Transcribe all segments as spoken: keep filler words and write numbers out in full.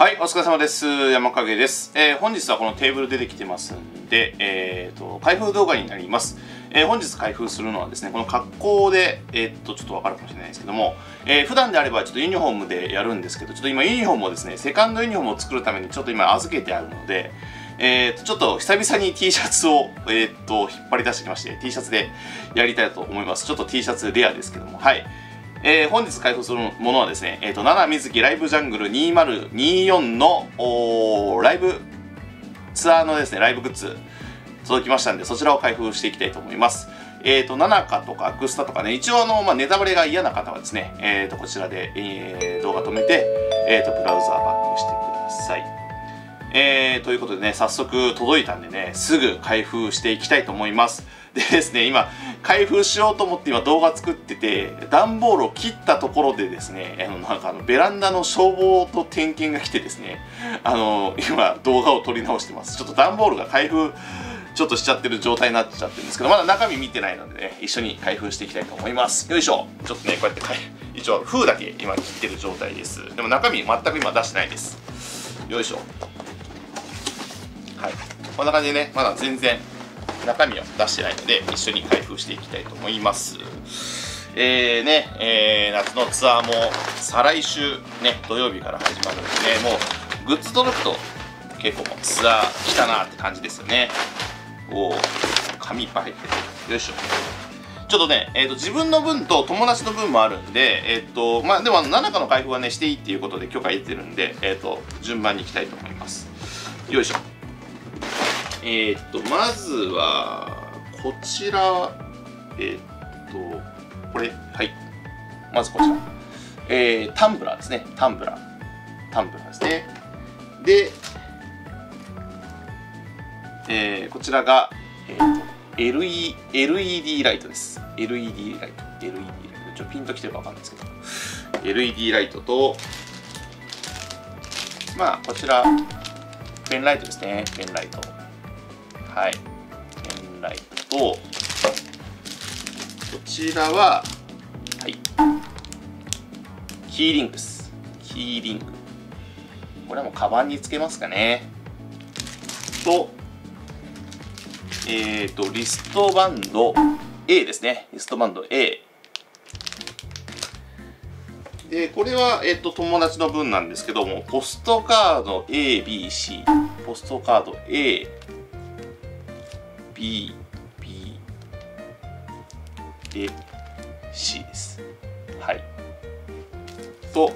はい、お疲れ様です。山影です。えー、本日はこのテーブル出てきてますんで、えーと、開封動画になります。えー、本日開封するのはですね、この格好で、えー、っと、ちょっとわかるかもしれないですけども、えー、普段であればちょっとユニフォームでやるんですけど、ちょっと今ユニフォームをですね、セカンドユニフォームを作るためにちょっと今預けてあるので、えーと、ちょっと久々に T シャツを、えーと、引っ張り出してきまして、T シャツでやりたいと思います。ちょっと T シャツレアですけども、はい。えー、本日開封するものはですね、えーと、ナナミズキライブジャングルにせんにじゅうよんのライブツアーのですね、ライブグッズ届きましたんで、そちらを開封していきたいと思います。えーと、ナナカとかアクスタとかね、一応あの、まあ、ネタバレが嫌な方はですね、えーと、こちらで、えー、動画止めて、えーと、ブラウザーバックしてください。えー、ということでね、早速届いたんでね、すぐ開封していきたいと思います。でですね、今、開封しようと思って今動画作ってて、段ボールを切ったところでですね、あの、なんかあの、ベランダの消防と点検が来てですね、あの、今動画を撮り直してます。ちょっと段ボールが開封、ちょっとしちゃってる状態になっちゃってるんですけど、まだ中身見てないのでね、一緒に開封していきたいと思います。よいしょ。ちょっとね、こうやって、一応封だけ今切ってる状態です。でも中身全く今出してないです。よいしょ。はい。こんな感じでね、まだ全然、中身を出してないので一緒に開封していきたいと思います。えーねえー、夏のツアーも再来週、ね、土曜日から始まるので、ね、もうグッズ届くと結構ツアー来たなって感じですよね。おお、紙いっぱい入ってる。よいしょ。ちょっとね、えーと、自分の分と友達の分もあるんで、えっと、まあ、でもナナカの開封はねしていいっていうことで許可得てるんで、えーと、順番にいきたいと思います。よいしょ。えっと、まずは、こちら、えー、っと、これ、はい。まずこちら。えー、タンブラーですね。タンブラー。タンブラーですね。で、えー、こちらが、えー、エルイーディー ライトです。エルイーディー ライト。エルイーディー ライト。ちょっとピンときてるかわかんないですけど。エルイーディー ライトと、まあ、こちら、ペンライトですね。ペンライト。はい、ペンライトと、こちらは、はい、キーリングです。キーリング。これはもうカバンにつけますかね。と、えっと、リストバンド エー ですね。リストバンド エー。で、これは、えっと、友達の分なんですけども、ポストカード A、B、C。ポストカード A、B、B、A、C です。はい。と、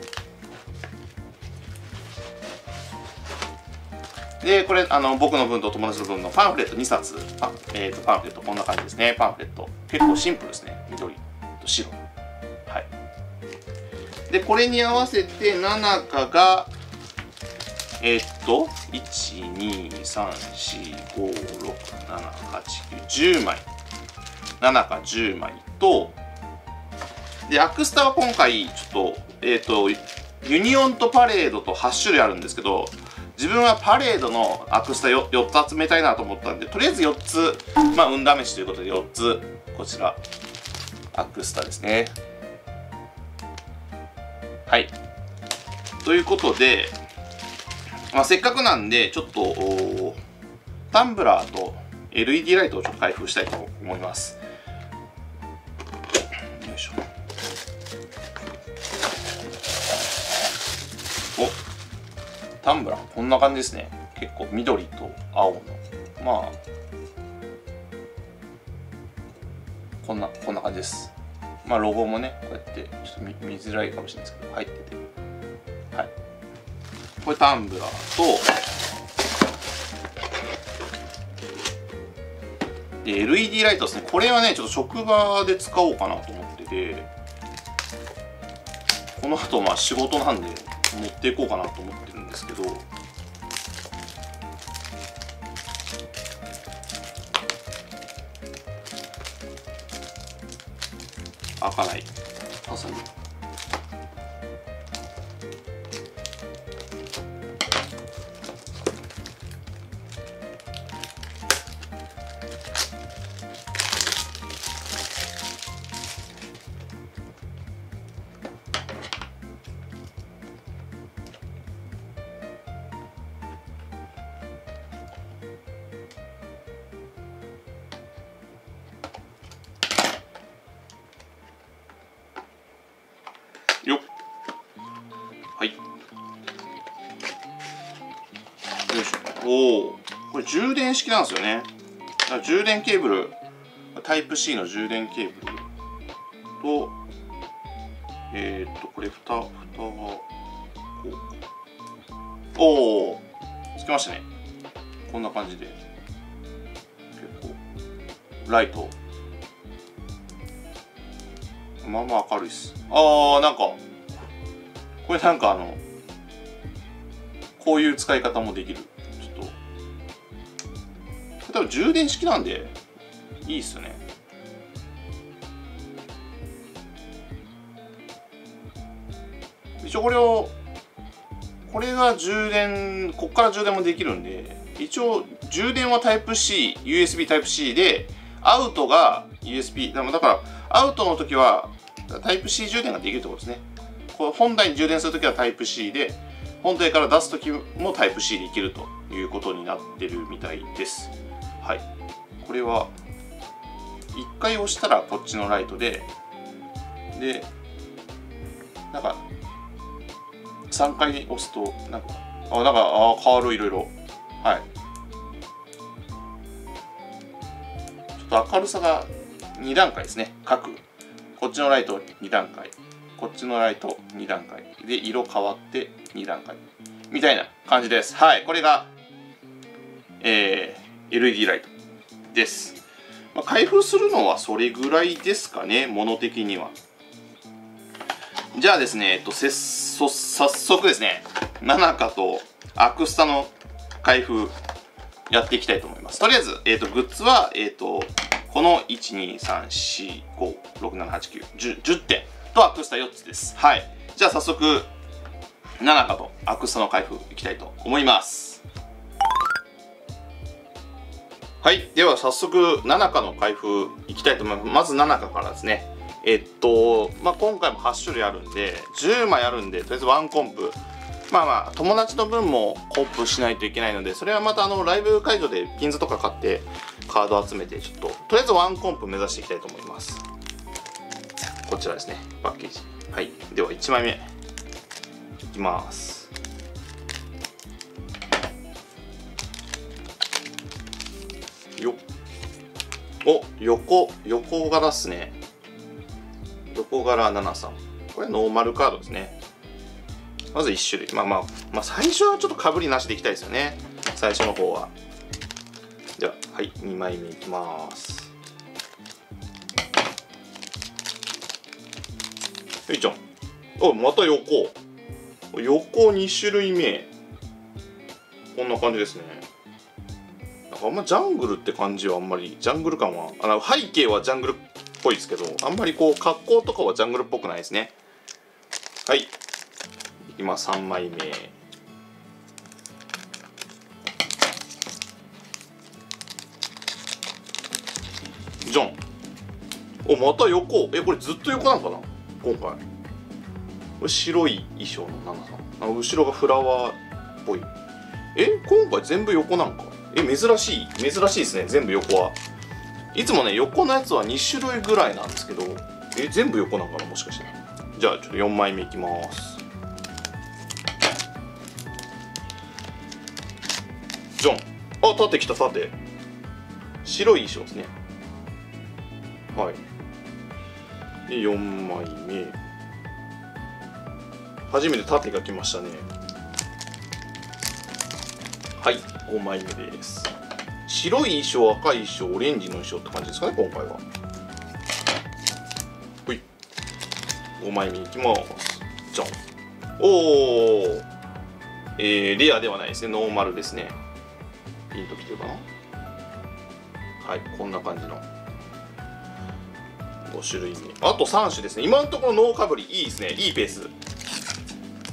で、これ、あの、僕の分と友達の分のパンフレットにさつ。パン、えーと、パンフレット、こんな感じですね。パンフレット。結構シンプルですね。緑と白。はい。で、これに合わせて、ナナカが、えっと、いち、に、さん、し、ご、ろく、なな、はち、きゅう、じゅうまい。ナナカじゅうまいと、で、アクスタは今回、ちょっと、えっと、ユニオンとパレードとはちしゅるいあるんですけど、自分はパレードのアクスタ 4, 4つ集めたいなと思ったんで、とりあえずよっつ、まあ、運試しということでよっつ、こちら、アクスタですね。はい。ということで、まあせっかくなんで、ちょっと、タンブラーと エルイーディー ライトをちょっと開封したいと思います。よいしょ。お、タンブラー、こんな感じですね。結構緑と青の。まあ、こんな、こんな感じです。まあロゴもね、こうやって、ちょっと 見, 見づらいかもしれないですけど、入ってて。はい。これタンブラーと、で、エルイーディー ライトですね。これはね、ちょっと職場で使おうかなと思ってて、この後、まあ仕事なんで持っていこうかなと思ってるんですけど、開かない。まさに。おお、これ充電式なんですよね。だから充電ケーブル、タイプ C の充電ケーブルと、えー、っとこれ蓋蓋がおおつけましたね。こんな感じで結構ライトまあまあ明るいっす。ああ、なんかこれなんかあのこういう使い方もできる。ちょっとこれ多分充電式なんでいいっすよね。一応これをこれが充電、こっから充電もできるんで、一応充電はタイプ C、ユーエスビー タイプ C で、アウトが ユーエスビー、だからアウトの時はタイプ C 充電ができるってことですね。これ本体に充電するときはタイプ C で、本体から出すときもタイプ C でいけるということになってるみたいです。はい。これは、一回押したらこっちのライトで、で、なんか、さんかい押すと、なんか、あ、なんか、あ、変わる、いろいろ。はい。ちょっと明るさがに段階ですね。各。こっちのライトに段階。こっちのライトに段階で色変わってに段階みたいな感じです。はい、これが、えー、エルイーディー ライトです。まあ、開封するのはそれぐらいですかね、もの的には。じゃあですね、えっと、せっそ早速ですね、ナナカとアクスタの開封やっていきたいと思います。とりあえず、えっと、グッズは、えっと、このいち、に、さん、し、ご、ろく、なな、はち、きゅう、じゅう、じゅってんとアクスタよっつです。はい。じゃあ早速、ナナカとアクスタの開封いきたいと思います。はい。では早速、ナナカの開封いきたいと思います。まずナナカからですね。えっと、まあ、今回もはちしゅるいあるんで、じゅうまいあるんで、とりあえずワンコンプ。まあまあ、友達の分もコンプしないといけないので、それはまたあの、ライブ会場でピンズとか買って、カード集めて、ちょっと、とりあえずワンコンプ目指していきたいと思います。こちらですね、パッケージ。はい、ではいちまいめいきます。よお、横横柄っすね。横柄ナナさん、これはノーマルカードですね。まずいっしゅるい、まあまあ、まあ最初はちょっとかぶりなしでいきたいですよね、最初の方は。では、はい、にまいめいきます。よいちゃん。お、また横。横にしゅるいめ。こんな感じですね。なんかあんまジャングルって感じはあんまり、ジャングル感は、あの背景はジャングルっぽいですけど、あんまりこう、格好とかはジャングルっぽくないですね。はい。今、さんまいめ。じゃん。お、また横。え、これずっと横なのかな今回。これ白い衣装のナナさん、あの後ろがフラワーっぽい。え、今回全部横なんか。え、珍しい、珍しいですね、全部横は。いつもね、横のやつはにしゅるいぐらいなんですけど、え、全部横なんかな、もしかして。じゃあちょっとよんまいめいきます。ジョン。あ、縦きた、縦。白い衣装ですね。はい。で、よんまいめ。初めて縦が来ましたね。はい、ごまいめです。白い衣装、赤い衣装、オレンジの衣装って感じですかね、今回は。ほい、ごまいめいきます。じゃん。おー、えー、レアではないですね、ノーマルですね。ピンときてるかな。はい、こんな感じのごしゅるいめ。あとさんしゅですね。今のところノーかぶりいいですね、いいペース。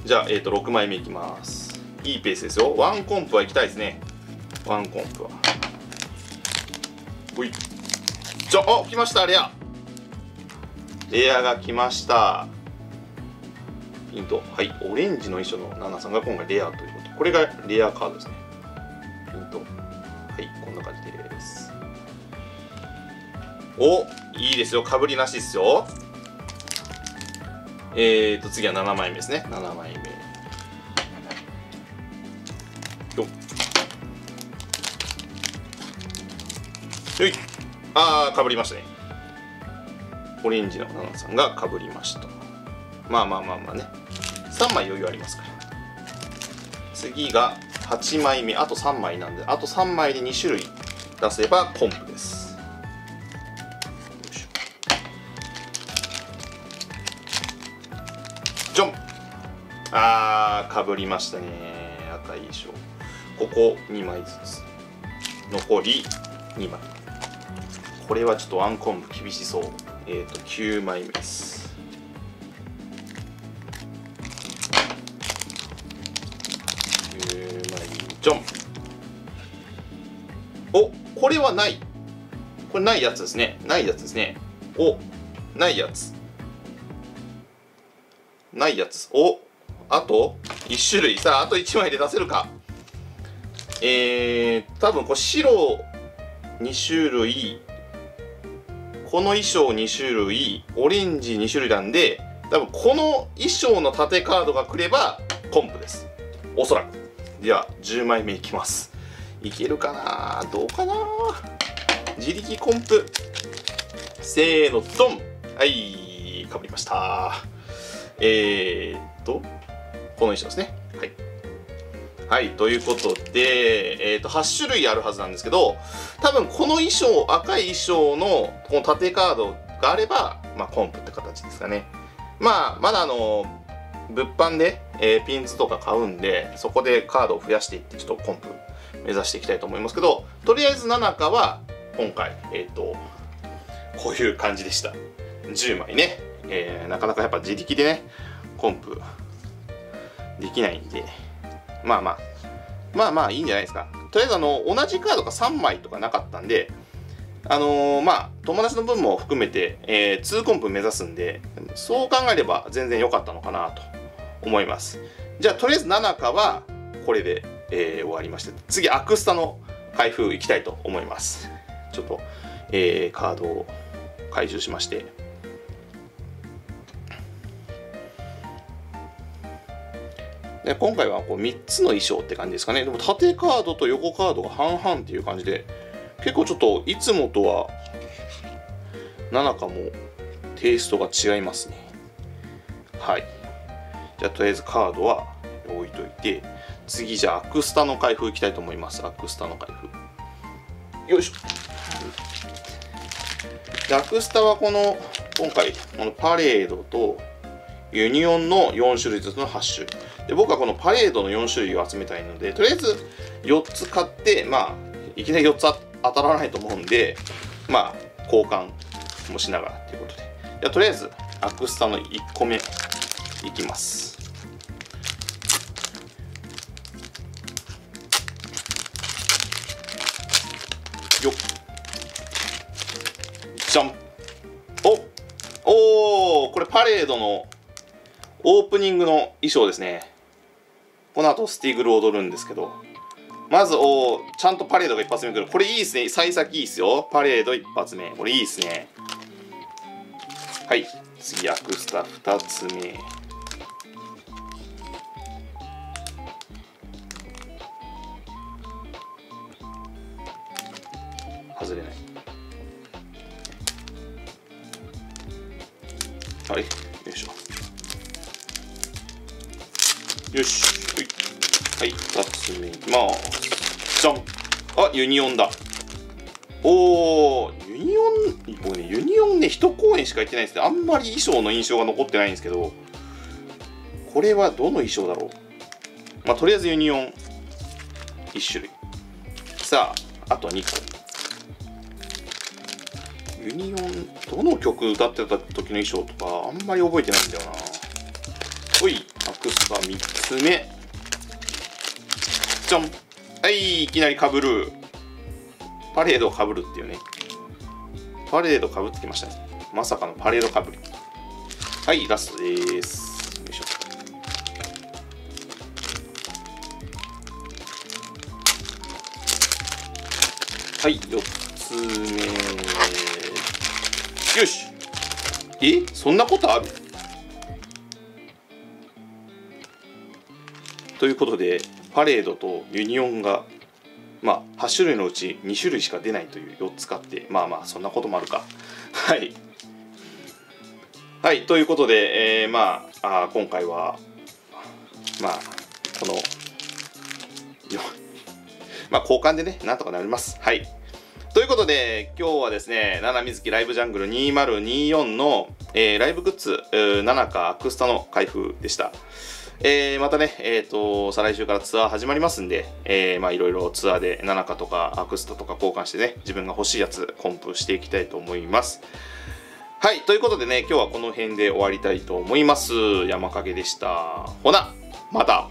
じゃあ、えー、とろくまいめいきます。いいペースですよ。ワンコンプはいきたいですね、ワンコンプは。ほい。じゃあ、あ、来ました、レア。レアが来ました。ピント。はい、オレンジの衣装のナナさんが今回レアということ。これがレアカードですね。ピント。はい、こんな感じです。お、いいですよ、かぶりなしですよ。えーと、次はななまいめですね、ななまいめ。よっ。よい、ああ、かぶりましたね。オレンジのナナさんがかぶりました。まあまあまあまあね。さんまい余裕ありますから。次がはちまいめ、あとさんまいなんで、あとさんまいでにしゅるい出せば昆布です。ジョン、あー、かぶりましたね。赤い衣装。ここにまいずつ。残りにまい。これはちょっとワン昆布厳しそう。えっと、きゅうまいめです。ジョン、お、これはない、これないやつですね、ないやつですね、お、ないやつ、ないやつ、お、あといっしゅるい、さああといちまいで出せるか、えー、多分これ白にしゅるい、この衣装にしゅるい、オレンジにしゅるいなんで、多分この衣装の縦カードがくればコンプです、おそらく。ではじゅうまいめいきます。いけるかな、どうかな、自力コンプ、せーのドン、はい、かぶりました。えー、っとこの衣装ですね、はい、はい、ということで、えー、っとはっしゅるいあるはずなんですけど、多分この衣装、赤い衣装のこの縦カードがあれば、まあ、コンプって形ですかね。まあまだあの物販で、えー、ピンズとか買うんで、そこでカードを増やしていって、ちょっとコンプ目指していきたいと思いますけど、とりあえずナナカは今回、えっと、こういう感じでした。じゅうまいね、えー、なかなかやっぱ自力でね、コンプできないんで、まあまあ、まあまあいいんじゃないですか。とりあえずあの、同じカードがさんまいとかなかったんで、あのー、まあ友達の分も含めて、えー、にコンプ目指すんで、そう考えれば全然良かったのかなと思います。じゃあとりあえずナナカはこれで、えー、終わりまして、次アクスタの開封いきたいと思います。ちょっと、えー、カードを回収しまして、で今回はこうみっつの衣装って感じですかね。でも縦カードと横カードが半々っていう感じで、結構ちょっといつもとはナナカもテイストが違いますね。はい、じゃあとりあえずカードは置いといて、次じゃあアクスタの開封いきたいと思います。アクスタの開封、よいしょ。でアクスタはこの今回このパレードとユニオンのよんしゅるいずつのはっしゅるいで、僕はこのパレードのよんしゅるいを集めたいので、とりあえずよっつ買って、まあいきなりよっつあって当たらないと思うんで、まあ交換もしながらということで、じゃあとりあえずアクスタのいっこめいきます。よっ、じゃん、おおー、これパレードのオープニングの衣装ですね。この後スティーグル踊るんですけど、まず、お、ちゃんとパレードが一発目くる。これいいですね。幸先いいですよ。パレード一発目。これいいですね。はい。次、アクスタ二つ目。外れない。はい。よいしょ。よし。はい、ふたつめいきます。じゃん。あ、ユニオンだ。おー、ユニオン、僕ね、ユニオンね、いち公演しか行ってないんですね。あんまり衣装の印象が残ってないんですけど、これはどの衣装だろう。まあ、とりあえずユニオン、いっしゅるい。さあ、あとにこ。ユニオン、どの曲歌ってた時の衣装とか、あんまり覚えてないんだよな。ほい、アクスタみっつめ。はい、いきなりかぶる。パレードをかぶるっていうね。パレードかぶってきましたね。まさかのパレードかぶり。はい、ラストです。よいしょ。はい、よっつめ。よし。え、そんなことある？ということで、パレードとユニオンがまあ、はち種類のうちに種類しか出ないというよっつ買って、まあまあそんなこともあるか。はい、はい、ということで、えー、まあ、あ今回はまあこのまあ交換でねなんとかなります。はい、ということで今日はですね「ナナミズキライブジャングルにせんにじゅうよん」の、えー、ライブグッズナナカアクスタの開封でした。えー、またね、えーと、再来週からツアー始まりますんで、えー、まあいろいろツアーでナナカとかアクスタとか交換してね、自分が欲しいやつコンプしていきたいと思います。はい、ということでね、今日はこの辺で終わりたいと思います。山影でした。ほな、また。